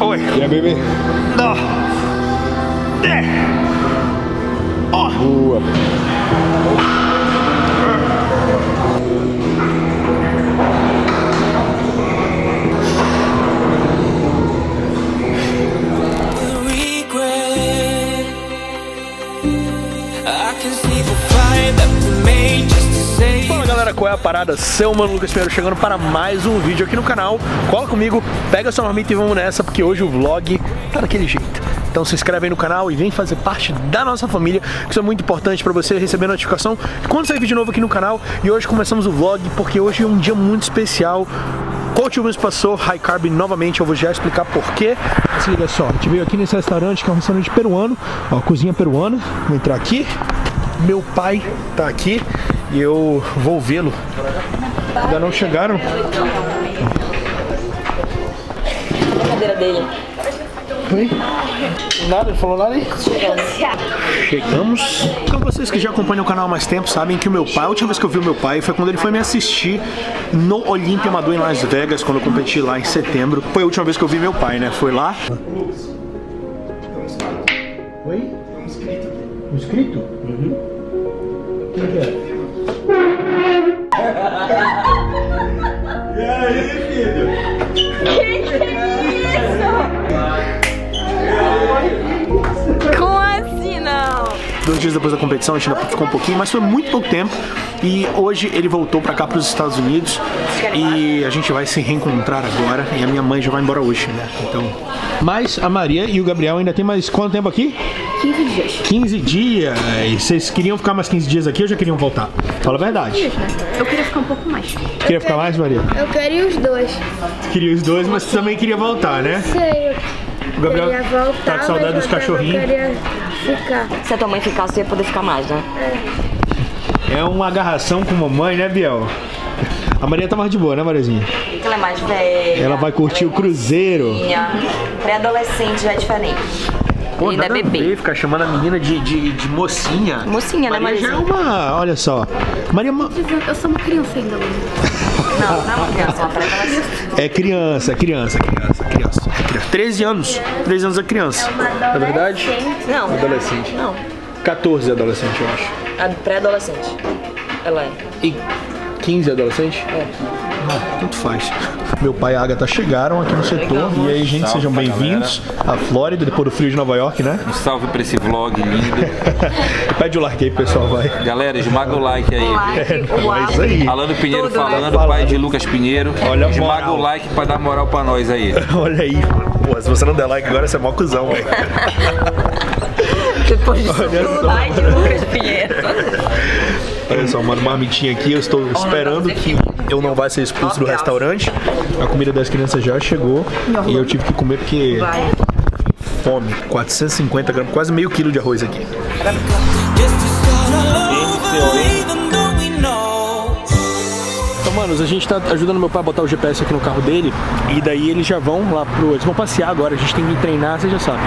Oi. Yeah, baby. No. Yeah. Oh. Boa. Fala galera, qual é a parada? Seu mano Lucas Pinheiro chegando para mais um vídeo aqui no canal. Cola comigo, pega sua marmita e vamos nessa, porque hoje o vlog tá daquele jeito. Então se inscreve aí no canal e vem fazer parte da nossa família, que isso é muito importante para você receber notificação quando sair vídeo novo aqui no canal. E hoje começamos o vlog porque hoje é um dia muito especial. Coach Rubens passou high carb novamente, eu vou já explicar porquê. Se liga só, a gente veio aqui nesse restaurante, que é um restaurante peruano, ó, cozinha peruana. Vou entrar aqui. Meu pai tá aqui e eu vou vê-lo. Ainda não chegaram. A cadeira dele. Oi? Nada, ele falou nada aí? Chegamos. Então vocês que já acompanham o canal há mais tempo sabem que o meu pai, a última vez que eu vi o meu pai foi quando ele foi me assistir no Olympia Mado em Las Vegas, quando eu competi lá em setembro. Foi a última vez que eu vi meu pai, né? Foi lá. Oi? Um inscrito? Uhum. Quem que é? E aí, filho? Que é isso? Como assim, não? 2 dias depois da competição, a gente ainda ficou um pouquinho, mas foi muito pouco tempo. E hoje ele voltou pra cá, pros Estados Unidos. E a gente vai se reencontrar agora. E a minha mãe já vai embora hoje, né? Então... Mas a Maria e o Gabriel ainda tem mais quanto tempo aqui? 15 dias. 15 dias. Vocês queriam ficar mais 15 dias aqui ou já queriam voltar? Fala a verdade. Eu queria ficar um pouco mais. Queria ficar mais, Maria? Eu queria os dois. Queria os dois, mas também queria voltar, né? Sei. O Gabriel voltar, tá com saudade dos cachorrinhos. Eu queria ficar. Se a tua mãe ficar, você ia poder ficar mais, né? É uma agarração com mamãe, né, Biel? A Maria tá mais de boa, né, Mariazinha? Porque ela é mais velha. Ela vai curtir o cruzeiro. Pré-adolescente já é diferente. Pô, ainda nada é bebê. A ver, ficar chamando a menina de mocinha. Mocinha, Maria, né, Mariazinha? Já é uma... Olha só. Maria... Eu sou uma criança ainda. Não, não é uma criança, é uma pré-adolescente. É criança, criança, criança, criança. 13 anos. 13 anos é criança. É verdade? Não. Adolescente. Não. 14 adolescente, eu acho. Pré-adolescente. Ela é. E... 15 adolescente? É. Ah, tanto faz. Meu pai e a Agatha chegaram aqui no setor. E aí, gente, sejam bem-vindos à Flórida, depois do frio de Nova York, né? Um salve pra esse vlog lindo. Pede o like aí, pessoal, vai. Galera, esmaga o like aí. É isso aí. Alano Pinheiro falando, pai de Lucas Pinheiro. Olha, esmaga o like pra dar moral pra nós aí. Olha aí. Pô, se você não der like agora, você é mó cuzão, velho. Depois disso, o like de Lucas Pinheiro. Olha só, mano, marmitinha aqui, eu estou esperando que eu não vá ser expulso do restaurante. A comida das crianças já chegou e eu tive que comer porque... Fome, 450 gramas, quase meio quilo de arroz aqui. Manos, a gente tá ajudando meu pai a botar o GPS aqui no carro dele. E daí eles já vão lá pro... Eles vão passear agora, a gente tem que treinar, vocês já sabem.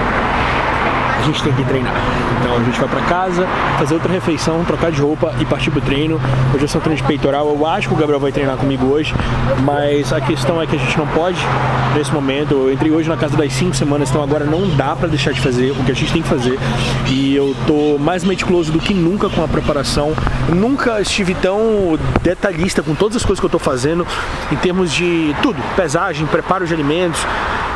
A gente tem que treinar. Então a gente vai pra casa, fazer outra refeição, trocar de roupa e partir pro treino. Hoje é só um treino de peitoral. Eu acho que o Gabriel vai treinar comigo hoje, mas a questão é que a gente não pode nesse momento. Eu entrei hoje na casa das 5 semanas, então agora não dá pra deixar de fazer o que a gente tem que fazer. E eu tô mais meticuloso do que nunca com a preparação. Nunca estive tão detalhista com todas as coisas que eu tô fazendo, em termos de tudo, pesagem, preparo de alimentos,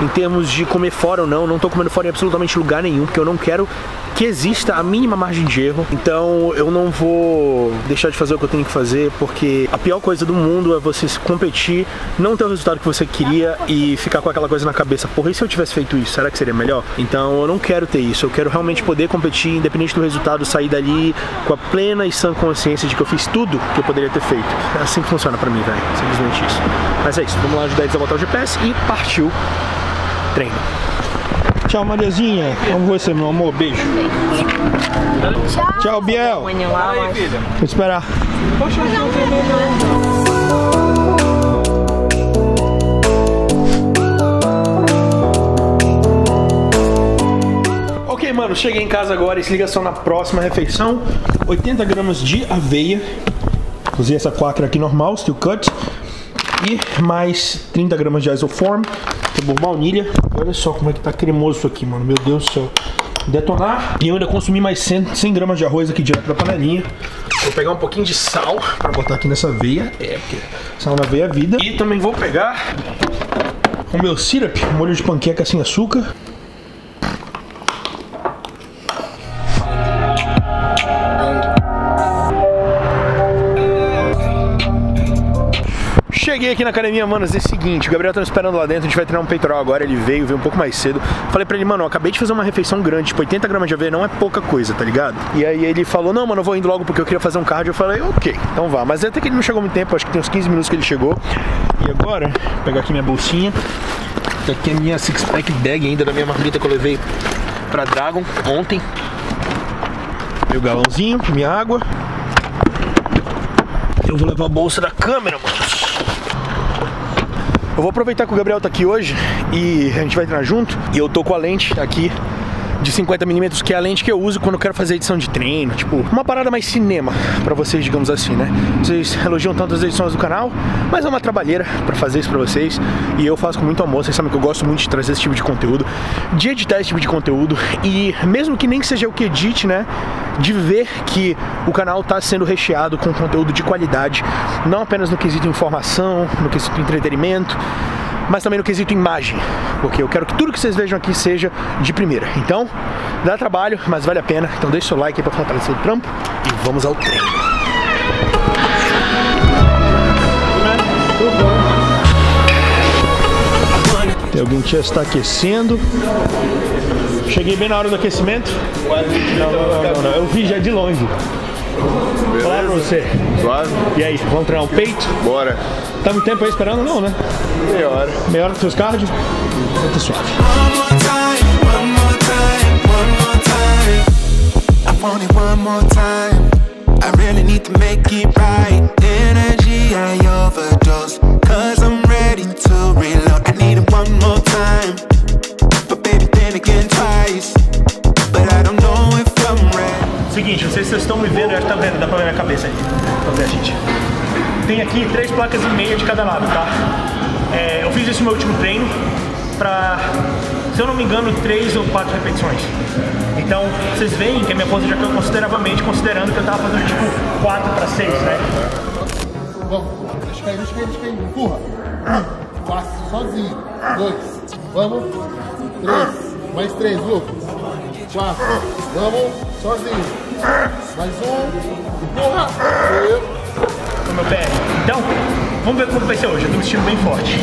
em termos de comer fora ou não. Não tô comendo fora em absolutamente lugar nenhum, porque eu não quero que exista a mínima margem de erro. Então eu não vou deixar de fazer o que eu tenho que fazer, porque a pior coisa do mundo é você competir, não ter o resultado que você queria e ficar com aquela coisa na cabeça: porra, e se eu tivesse feito isso, será que seria melhor? Então eu não quero ter isso, eu quero realmente poder competir independente do resultado, sair dali com a plena e sã consciência de que eu fiz tudo que eu poderia ter feito. É assim que funciona pra mim, velho, simplesmente isso. Mas é isso, vamos lá ajudar eles a botar o GPS e partiu treino. Tchau, Mariazinha. Como você, meu amor? Beijo. Tchau, tchau, Biel. Vou esperar. Ok, mano. Cheguei em casa agora e se liga só na próxima refeição. 80 gramas de aveia. Usei essa quacra aqui normal, steel cut. E mais 30 gramas de isoform. Sabor baunilha. Olha só como é que tá cremoso isso aqui, mano. Meu Deus do céu. Detonar. E eu ainda consumi mais 100 gramas de arroz aqui direto da panelinha. Vou pegar um pouquinho de sal pra botar aqui nessa veia. É, porque sal na veia é vida. E também vou pegar o meu syrup, molho de panqueca sem açúcar. Cheguei aqui na academia, manos, é o seguinte, o Gabriel tá me esperando lá dentro, a gente vai treinar um peitoral agora, ele veio um pouco mais cedo. Falei pra ele, mano, eu acabei de fazer uma refeição grande, tipo 80 gramas de aveia não é pouca coisa, tá ligado? E aí ele falou, não, mano, eu vou indo logo porque eu queria fazer um cardio, eu falei, ok, então vá. Mas até que ele não chegou muito tempo, acho que tem uns 15 minutos que ele chegou. E agora, vou pegar aqui minha bolsinha, tá aqui a minha six-pack bag ainda da minha marmita que eu levei pra Dragon ontem. Meu galãozinho, minha água. Eu vou levar a bolsa da câmera, mano. Eu vou aproveitar que o Gabriel tá aqui hoje e a gente vai treinar junto. E eu tô com a lente aqui de 50mm, que é a lente que eu uso quando eu quero fazer edição de treino, tipo, uma parada mais cinema pra vocês, digamos assim, né? Vocês elogiam tanto as edições do canal, mas é uma trabalheira pra fazer isso pra vocês. E eu faço com muito amor, vocês sabem que eu gosto muito de trazer esse tipo de conteúdo, de editar esse tipo de conteúdo. E mesmo que nem que seja o que edite, né? De ver que o canal tá sendo recheado com conteúdo de qualidade, não apenas no quesito informação, no quesito entretenimento, mas também no quesito imagem, porque eu quero que tudo que vocês vejam aqui seja de primeira. Então, dá trabalho, mas vale a pena. Então deixa o seu like aí pra fortalecer o trampo e vamos ao treino. Tem alguém que já está aquecendo. Cheguei bem na hora do aquecimento. Não. Eu vi já de longe. Olá pra você. Suave. E aí, vamos treinar o peito? Bora. Tá muito tempo aí esperando? Não, né? Meia hora. Meia hora com seus cardio? Muito suave. Seguinte, não sei se vocês estão me vendo, eu acho que tá vendo, dá pra ver a minha cabeça aí. Pra ver a gente. Tem aqui 3 placas e meia de cada lado, tá? É, eu fiz esse meu último treino pra, se eu não me engano, 3 ou 4 repetições. Então, vocês veem que a minha força já caiu consideravelmente, considerando que eu tava fazendo tipo 4 pra 6, né? Vamos, deixa cair, empurra. 4, sozinho. 2, vamos. 3, mais 3, Lucas. 4, vamos. Sozinho. Mais um. Empurra. Com meu pé. Então, vamos ver como vai ser hoje. Eu tô me sentindo bem forte.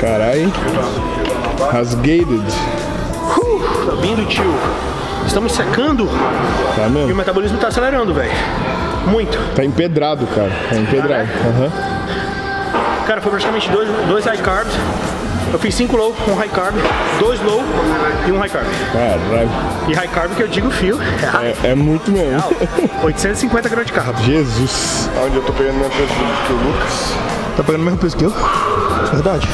Carai, rasguei, dude. Tá vindo, tio. Estamos secando. Tá mesmo. E o metabolismo tá acelerando, velho. Muito. Tá empedrado, cara. Tá empedrado. Uhum. Cara, foi praticamente dois high carbs. Eu fiz 5 low, 1 high carb, 2 low e 1 high carb. Caralho. E high carb que eu digo fio. É muito mesmo. 850 gramas de carbo. Jesus. Onde eu tô pegando o mesmo peso que o Lucas. Tá pegando o mesmo peso que eu? Verdade.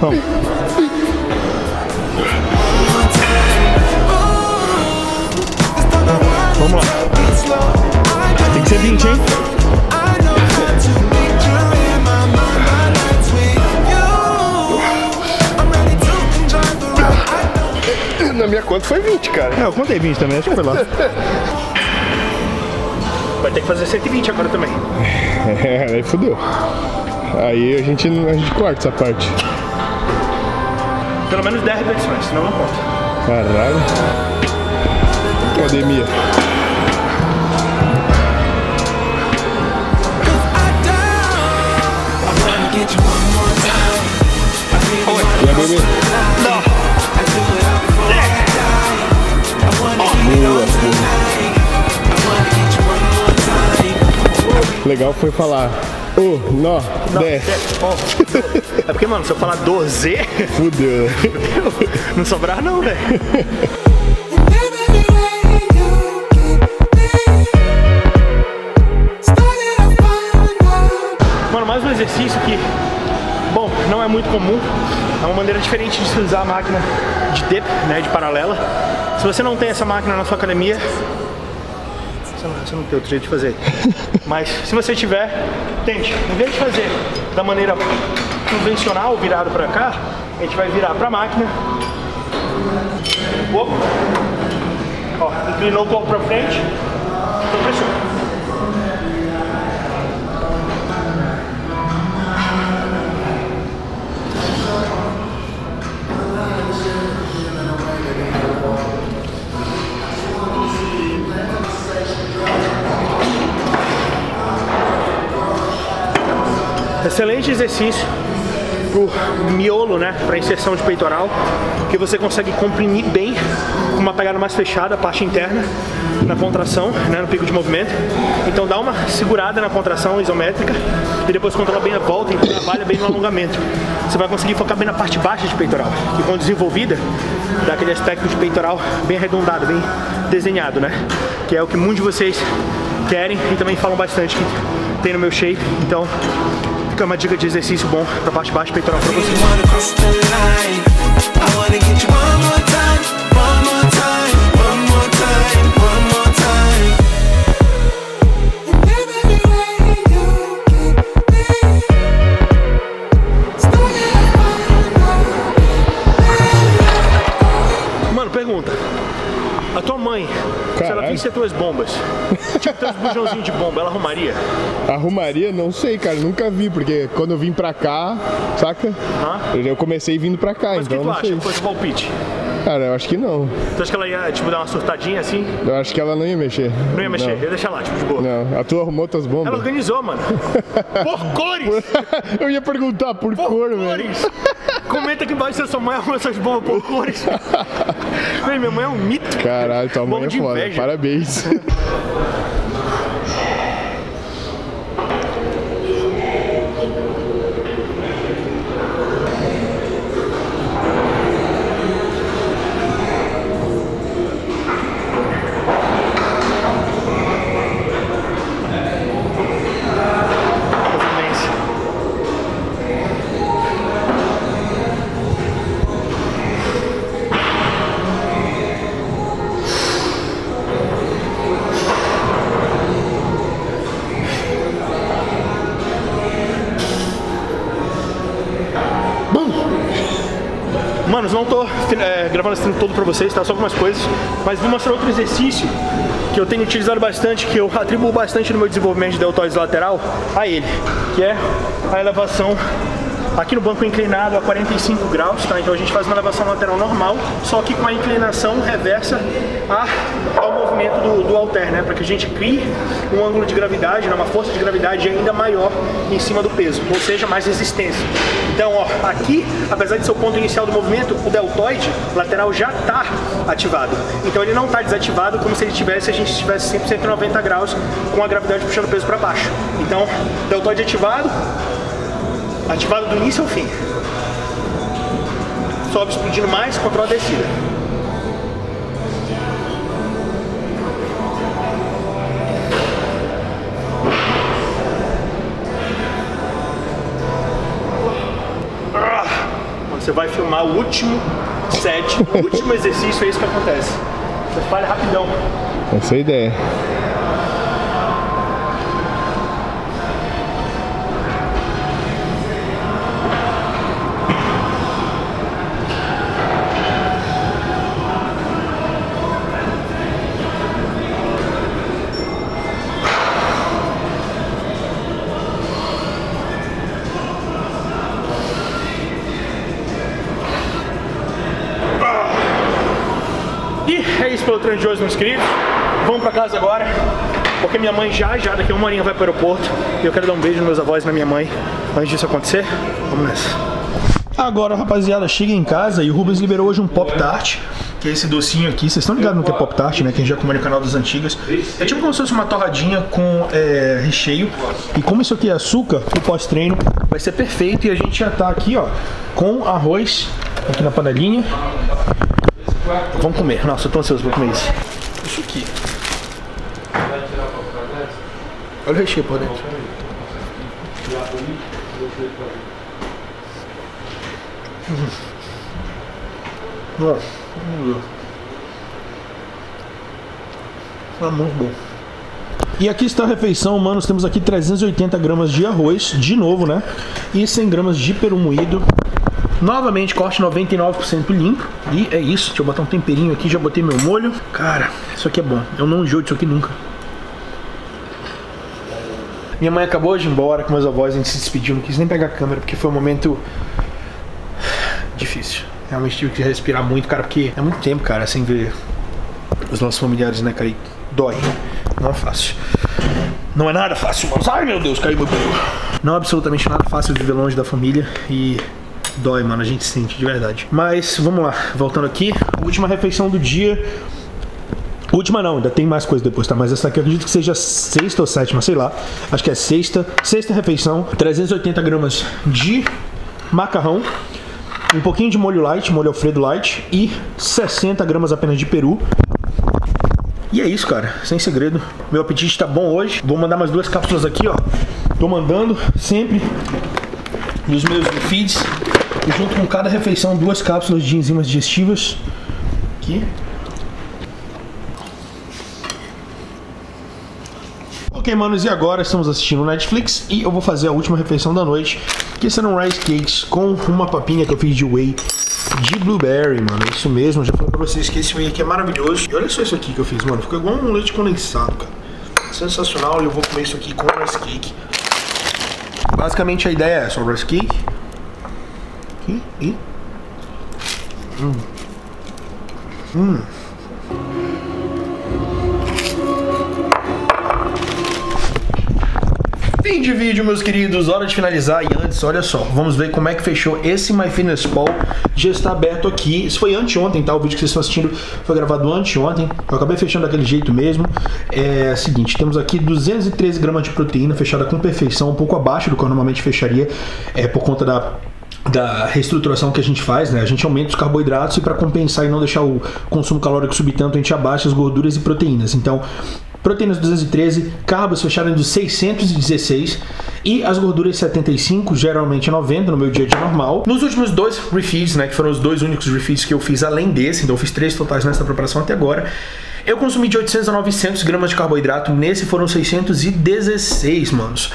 Vamos. Vamos lá. Tem que ser 20, hein? Na minha conta foi 20, cara. É, eu contei 20 também, acho que foi lá. Vai ter que fazer 120 agora também. É, aí fodeu. Aí a gente corta essa parte. Pelo menos 10 repetições, senão não conta. Caralho. Academia. E a bebê. Boa. Legal foi falar. Nó, 10. É porque, mano, se eu falar 12, fudeu. Não sobrar não, velho. Mano, mais um exercício que, bom, não é muito comum. É uma maneira diferente de utilizar a máquina de dip, né, de paralela. Se você não tem essa máquina na sua academia, você não tem outro jeito de fazer. Mas se você tiver, tente. Em vez de fazer da maneira convencional, virado pra cá, a gente vai virar pra máquina. Opa. Ó, inclinou o corpo pra frente. Então pressiona. Excelente exercício pro miolo, né, para inserção de peitoral, que você consegue comprimir bem com uma pegada mais fechada, a parte interna, na contração, né, no pico de movimento. Então dá uma segurada na contração isométrica e depois controla bem a volta e trabalha bem no alongamento. Você vai conseguir focar bem na parte baixa de peitoral, que quando desenvolvida, dá aquele aspecto de peitoral bem arredondado, bem desenhado, né, que é o que muitos de vocês querem e também falam bastante que tem no meu shape. Então é uma dica de exercício bom pra parte baixa peitoral pra você. Mano, pergunta. A tua mãe, caralho, se ela visse as tuas bombas, tipo teus bujãozinhos de bomba, ela arrumaria? Arrumaria? Não sei, cara, nunca vi, porque quando eu vim pra cá, saca? Eu comecei vindo pra cá, então não sei. Mas o que tu acha? Foi o palpite? Cara, eu acho que não. Tu acha que ela ia, tipo, dar uma surtadinha assim? Eu acho que ela não ia mexer. Não ia mexer? Não. Ia deixar lá, tipo, de boa. Não, a tua arrumou tuas bombas? Ela organizou, mano. Por cores! Eu ia perguntar, por cor, cores, velho. Comenta aqui embaixo se a sua mãe arruma essas bombas por cores. Véi, minha mãe é um mito. Caralho, tua mãe é foda. Inveja. Parabéns. Mano, não tô gravando esse treino todo pra vocês, tá? Só algumas coisas, mas vou mostrar outro exercício que eu tenho utilizado bastante, que eu atribuo bastante no meu desenvolvimento de deltóides lateral a ele, que é a elevação aqui no banco inclinado a 45 graus, tá? Então a gente faz uma elevação lateral normal, só que com a inclinação reversa ao movimento do halter, né? Para que a gente crie um ângulo de gravidade, né? Uma força de gravidade ainda maior em cima do peso, ou seja, mais resistência. Então, ó, aqui, apesar de ser o ponto inicial do movimento, o deltoide lateral já está ativado. Então ele não está desativado como se ele tivesse, a gente estivesse sempre 190 graus com a gravidade puxando o peso para baixo. Então, deltoide ativado, ativado do início ao fim. Sobe explodindo mais, controla a descida. Você vai filmar o último set, o último exercício, é isso que acontece. Você falha rapidão. Essa é a ideia. Pelo treino de hoje, meus queridos, vamos pra casa agora, porque minha mãe já daqui a uma horinha vai pro aeroporto e eu quero dar um beijo nos meus avós e na minha mãe antes disso acontecer. Vamos nessa. Agora, rapaziada, chega em casa e o Rubens liberou hoje um Pop-Tart, que é esse docinho aqui. Vocês estão ligados no que é Pop-Tart, né? Quem já comeu no canal das antigas. É tipo como se fosse uma torradinha com recheio. E como isso aqui é açúcar, o pós-treino vai ser perfeito. E a gente já tá aqui, ó, com arroz aqui na panelinha. Vamos comer. Nossa, eu tô ansioso pra comer isso. Isso aqui. Olha o recheio por dentro. Nossa, tá muito bom. E aqui está a refeição, manos. Temos aqui 380 gramas de arroz, de novo, né? E 100 gramas de peru moído. Novamente, corte 99% limpo. E é isso. Deixa eu botar um temperinho aqui. Já botei meu molho. Cara, isso aqui é bom. Eu não enjoo disso aqui nunca. Minha mãe acabou de ir embora com meus avós. A gente se despediu. Não quis nem pegar a câmera porque foi um momento difícil. Realmente tive que respirar muito, cara, porque é muito tempo, cara, sem ver os nossos familiares, né, cara? E dói. Não é fácil. Não é nada fácil, mano. Ai, meu Deus, caiu meu pelo. Não é absolutamente nada fácil viver longe da família e dói, mano. A gente sente, de verdade. Mas, vamos lá. Voltando aqui. Última refeição do dia. Última não, ainda tem mais coisa depois, tá? Mas essa aqui eu acredito que seja sexta ou sétima, sei lá. Acho que é sexta. Sexta refeição. 380 gramas de macarrão. Um pouquinho de molho light, molho Alfredo light. E 60 gramas apenas de peru. E é isso, cara. Sem segredo. Meu apetite tá bom hoje. Vou mandar mais duas cápsulas aqui, ó. Tô mandando sempre nos meus feeds. E junto com cada refeição, duas cápsulas de enzimas digestivas. Aqui. Ok, manos, e agora estamos assistindo Netflix. E eu vou fazer a última refeição da noite, que serão rice cakes com uma papinha que eu fiz de whey de blueberry, mano. É isso mesmo, eu já falei pra vocês que esse whey aqui é maravilhoso. E olha só isso aqui que eu fiz, mano. Ficou igual um leite condensado, cara. Sensacional, eu vou comer isso aqui com rice cake. Basicamente a ideia é só rice cake. Aqui e... Fim de vídeo, meus queridos, hora de finalizar. E antes, olha só, vamos ver como é que fechou esse MyFitnessPal. Já está aberto aqui, isso foi anteontem, tá? O vídeo que vocês estão assistindo foi gravado anteontem. Eu acabei fechando daquele jeito mesmo. É o seguinte, temos aqui 213 gramas de proteína fechada com perfeição, um pouco abaixo do que eu normalmente fecharia, por conta da reestruturação que a gente faz, né? A gente aumenta os carboidratos e para compensar e não deixar o consumo calórico subir tanto, a gente abaixa as gorduras e proteínas. Então, proteínas 213, carbos fecharam de 616 e as gorduras 75, geralmente 90 no meu dia a dia normal. Nos últimos dois refeeds, né, que foram os dois únicos refeeds que eu fiz além desse, então eu fiz 3 totais nessa preparação até agora, eu consumi de 800 a 900 gramas de carboidrato, nesse foram 616, manos.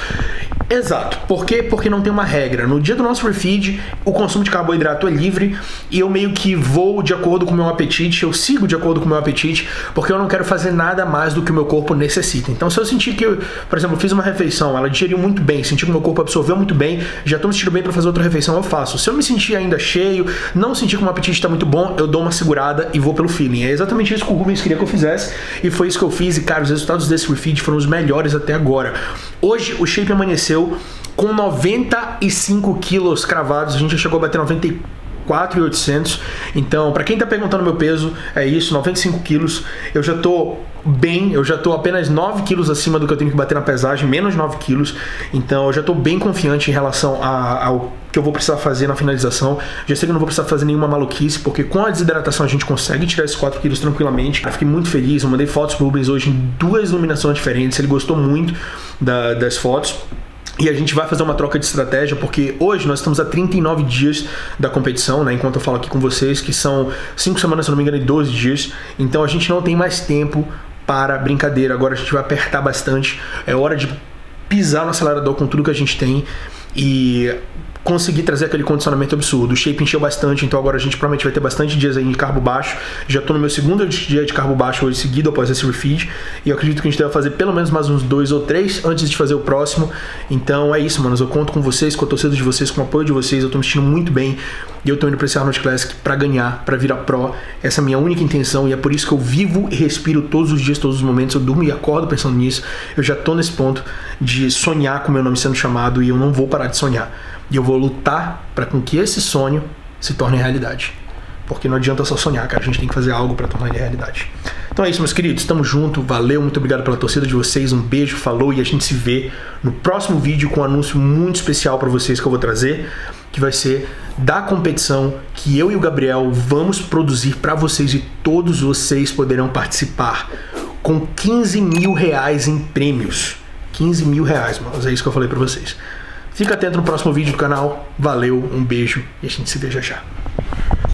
Exato. Por quê? Porque não tem uma regra. No dia do nosso refeed, o consumo de carboidrato é livre e eu meio que vou de acordo com o meu apetite, eu sigo de acordo com o meu apetite, porque eu não quero fazer nada mais do que o meu corpo necessita. Então, se eu sentir que eu, por exemplo, fiz uma refeição, ela digeriu muito bem, senti que o meu corpo absorveu muito bem, já estou me sentindo bem para fazer outra refeição, eu faço. Se eu me sentir ainda cheio, não sentir que o meu apetite está muito bom, eu dou uma segurada e vou pelo feeling. É exatamente isso que o Rubens queria que eu fizesse e foi isso que eu fiz e, cara, os resultados desse refeed foram os melhores até agora. Hoje, o shape amanheceu com 95 quilos cravados, a gente já chegou a bater 94,800. Então, pra quem tá perguntando meu peso, é isso, 95 quilos. Eu já tô bem, eu já tô apenas 9 quilos acima do que eu tenho que bater na pesagem, menos 9 quilos. Então, eu já tô bem confiante em relação ao que eu vou precisar fazer na finalização. Já sei que eu não vou precisar fazer nenhuma maluquice, porque com a desidratação a gente consegue tirar esses 4 quilos tranquilamente. Eu fiquei muito feliz, eu mandei fotos pro Rubens hoje em duas iluminações diferentes, ele gostou muito das fotos. E a gente vai fazer uma troca de estratégia, porque hoje nós estamos a 39 dias da competição, né? Enquanto eu falo aqui com vocês, que são 5 semanas, se não me engano, e 12 dias. Então a gente não tem mais tempo para brincadeira. Agora a gente vai apertar bastante. É hora de pisar no acelerador com tudo que a gente tem e consegui trazer aquele condicionamento absurdo. O shape encheu bastante, então agora a gente provavelmente vai ter bastante dias aí de carbo baixo. Já tô no meu segundo dia de carbo baixo hoje seguido após esse refeed. E eu acredito que a gente deve fazer pelo menos mais uns 2 ou 3 antes de fazer o próximo. Então é isso, manos. Eu conto com vocês, com a torcida de vocês, com o apoio de vocês. Eu tô me sentindo muito bem. E eu tô indo pra esse Arnold Classic pra ganhar, pra virar pro. Essa é a minha única intenção e é por isso que eu vivo e respiro todos os dias, todos os momentos. Eu durmo e acordo pensando nisso. Eu já tô nesse ponto de sonhar com o meu nome sendo chamado e eu não vou parar de sonhar. E eu vou lutar para que esse sonho se torne realidade. Porque não adianta só sonhar, cara. A gente tem que fazer algo para tornar ele realidade. Então é isso, meus queridos. Tamo junto. Valeu. Muito obrigado pela torcida de vocês. Um beijo. Falou. E a gente se vê no próximo vídeo com um anúncio muito especial para vocês que eu vou trazer. Que vai ser da competição que eu e o Gabriel vamos produzir para vocês. E todos vocês poderão participar com 15 mil reais em prêmios. 15 mil reais, mas é isso que eu falei para vocês. Fica atento no próximo vídeo do canal. Valeu. Um beijo. E a gente se vê já já.